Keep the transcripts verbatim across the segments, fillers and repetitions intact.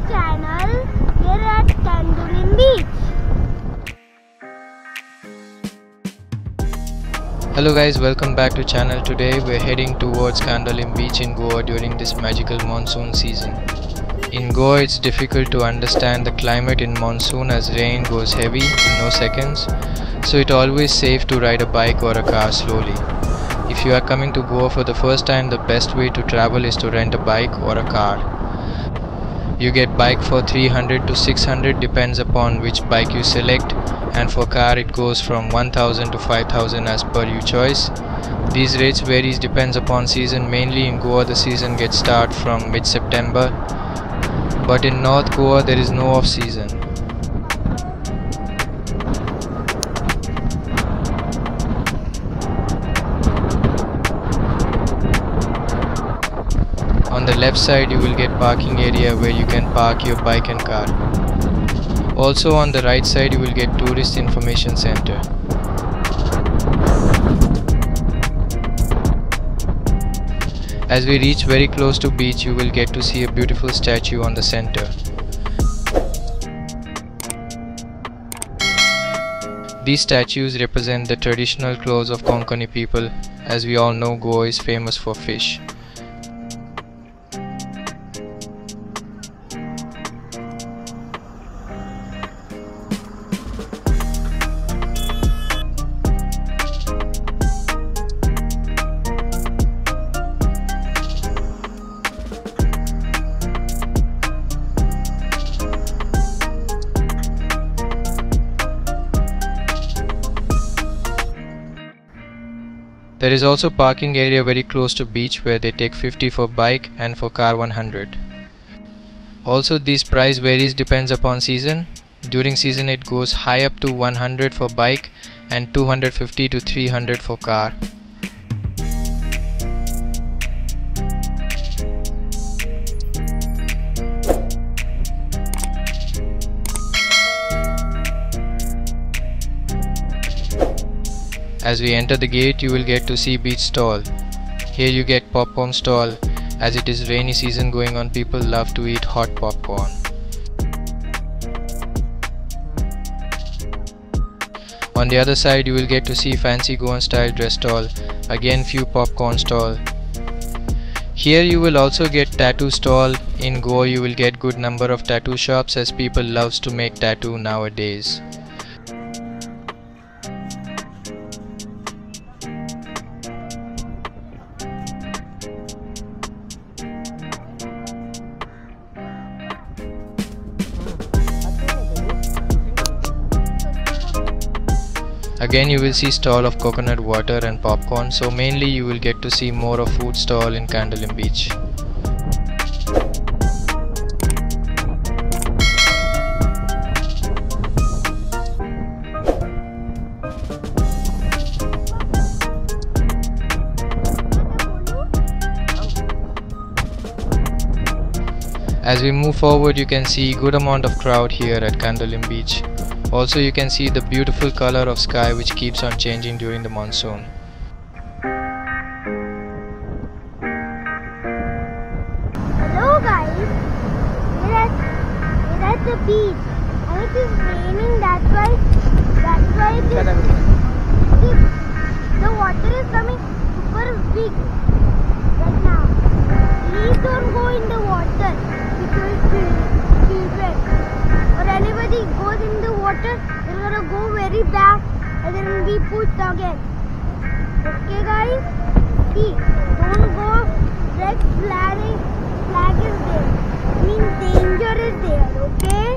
new channel here at Candolim Beach. Hello guys, welcome back to channel. Today we're heading towards Candolim Beach in Goa during this magical monsoon season. In Goa, it's difficult to understand the climate in monsoon as rain goes heavy in no seconds, so it's always safe to ride a bike or a car slowly. If you are coming to Goa for the first time, the best way to travel is to rent a bike or a car. You get bike for three hundred to six hundred, depends upon which bike you select, and for car it goes from one thousand to five thousand as per your choice. These rates varies depends upon season. Mainly in Goa the season gets start from mid-September, but in North Goa there is no off season. On the left side you will get parking area where you can park your bike and car. Also on the right side you will get tourist information center. As we reach very close to beach, you will get to see a beautiful statue on the center. These statues represent the traditional clothes of Konkani people. As we all know, Goa is famous for fish. There is also parking area very close to beach where they take fifty for bike and for car one hundred. Also this price varies depends upon season. During season it goes high up to one hundred for bike and two hundred fifty to three hundred for car. As we enter the gate, you will get to see beach stall. Here you get popcorn stall. As it is rainy season going on, people love to eat hot popcorn. On the other side, you will get to see fancy Goan style dress stall. Again, few popcorn stall. Here you will also get tattoo stall. In Goa, you will get good number of tattoo shops as people loves to make tattoo nowadays. Again you will see stall of coconut water and popcorn, so mainly you will get to see more of food stall in Candolim Beach. As we move forward you can see good amount of crowd here at Candolim Beach. Also you can see the beautiful color of sky which keeps on changing during the monsoon. Hello guys, we're at, we're at the beach and it is raining, that's why, that's why it is, the, the water is coming super big right now. Please don't go in the water because children or anybody goes in the water, they're gonna go very back and then be pushed again. Okay guys? See, don't go. Red flag is, flag is there. I mean danger is there, okay?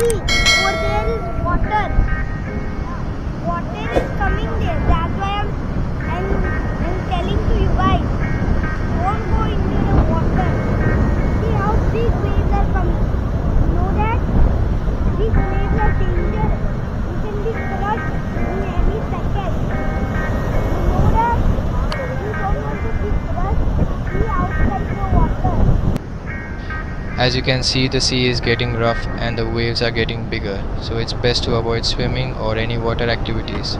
See, over there is water. Water is coming there. That's why I'm, I'm, I'm telling to you guys. Don't go into the water. See how big waves are coming. You know that? These waves are dangerous. You can be crushed in any second. You know that? You don't want to be crushed. Be outside the water. As you can see, the sea is getting rough and the waves are getting bigger. So it's best to avoid swimming or any water activities.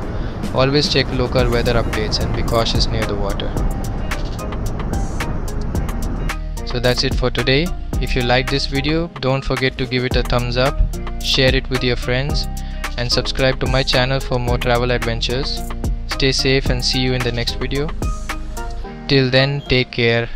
Always check local weather updates and be cautious near the water. So that's it for today. If you like this video, don't forget to give it a thumbs up, share it with your friends, and subscribe to my channel for more travel adventures. Stay safe and see you in the next video. Till then, take care.